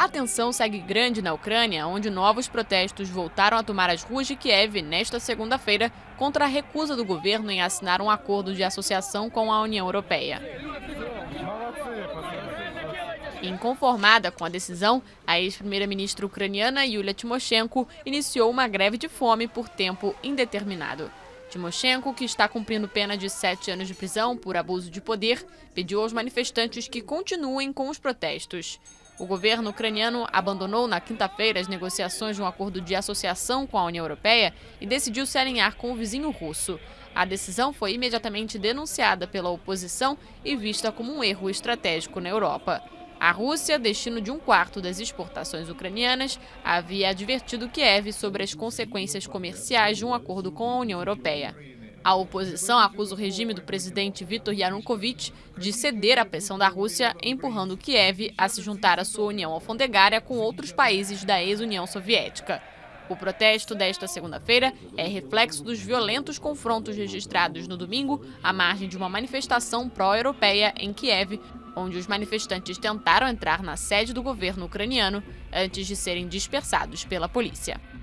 A tensão segue grande na Ucrânia, onde novos protestos voltaram a tomar as ruas de Kiev nesta segunda-feira contra a recusa do governo em assinar um acordo de associação com a União Europeia. Inconformada com a decisão, a ex-primeira-ministra ucraniana Yulia Timoshenko iniciou uma greve de fome por tempo indeterminado. Timoshenko, que está cumprindo pena de 7 anos de prisão por abuso de poder, pediu aos manifestantes que continuem com os protestos. O governo ucraniano abandonou na quinta-feira as negociações de um acordo de associação com a União Europeia e decidiu se alinhar com o vizinho russo. A decisão foi imediatamente denunciada pela oposição e vista como um erro estratégico na Europa. A Rússia, destino de um quarto das exportações ucranianas, havia advertido Kiev sobre as consequências comerciais de um acordo com a União Europeia. A oposição acusa o regime do presidente Viktor Yanukovych de ceder à pressão da Rússia, empurrando Kiev a se juntar à sua união alfandegária com outros países da ex-União Soviética. O protesto desta segunda-feira é reflexo dos violentos confrontos registrados no domingo, à margem de uma manifestação pró-europeia em Kiev, onde os manifestantes tentaram entrar na sede do governo ucraniano antes de serem dispersados pela polícia.